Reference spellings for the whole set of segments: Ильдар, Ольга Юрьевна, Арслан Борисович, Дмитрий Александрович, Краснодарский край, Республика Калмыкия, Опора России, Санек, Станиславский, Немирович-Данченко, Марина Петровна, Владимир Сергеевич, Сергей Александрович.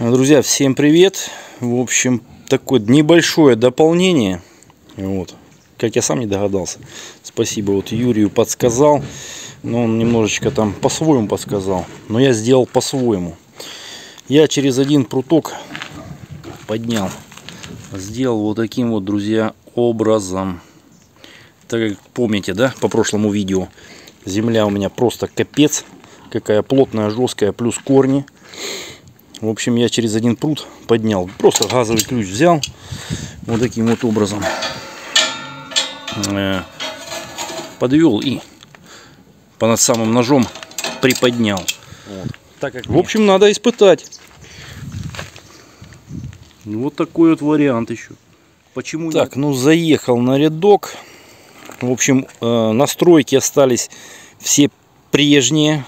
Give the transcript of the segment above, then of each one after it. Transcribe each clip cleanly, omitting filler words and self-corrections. Друзья, всем привет! В общем, такое небольшое дополнение. Вот, как я сам не догадался. Спасибо, вот Юрию подсказал. Но он немножечко там по-своему подсказал. Но я сделал по-своему. Я через один пруток поднял. Сделал вот таким вот, друзья, образом. Так как помните, да, по прошлому видео. Земля у меня просто капец. Какая плотная, жесткая, плюс корни. В общем, я через один прут поднял. Просто газовый ключ взял. Вот таким вот образом. Подвел и понад самым ножом приподнял. Вот. Так как в общем, надо испытать. Вот такой вот вариант еще. Почему так, нет? Ну заехал на рядок. В общем, настройки остались все прежние.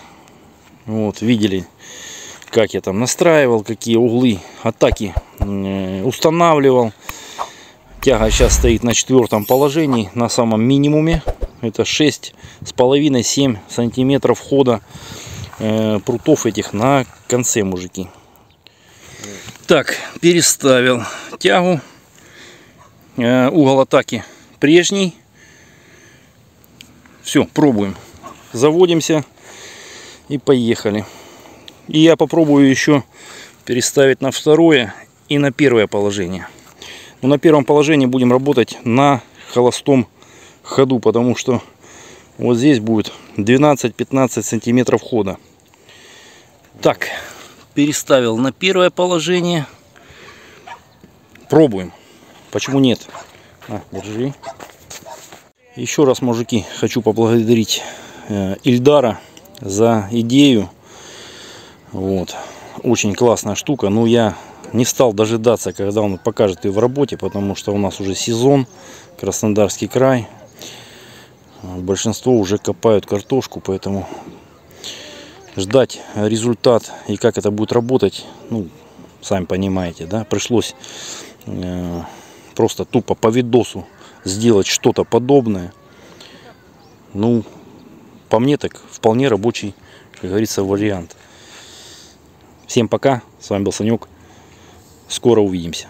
Вот, видели, как я там настраивал, какие углы атаки устанавливал. Тяга сейчас стоит на 4-м положении, на самом минимуме. Это 6,5-7 сантиметров хода прутов этих на конце, мужики. Так, переставил тягу. Угол атаки прежний. Все, пробуем. Заводимся и поехали. И я попробую еще переставить на 2-е и на 1-е положение. Но на 1-м положении будем работать на холостом ходу, потому что вот здесь будет 12-15 сантиметров хода. Так, переставил на 1-е положение. Пробуем. Почему нет? Держи. Еще раз, мужики, хочу поблагодарить Ильдара за идею. Вот. Очень классная штука. Но я не стал дожидаться, когда он покажет ее в работе, потому что у нас уже сезон, Краснодарский край. Большинство уже копают картошку, поэтому ждать результат и как это будет работать, ну, сами понимаете, да? Пришлось просто тупо по видосу сделать что-то подобное. Ну, по мне так вполне рабочий, как говорится, вариант. Всем пока, с вами был Санек, скоро увидимся.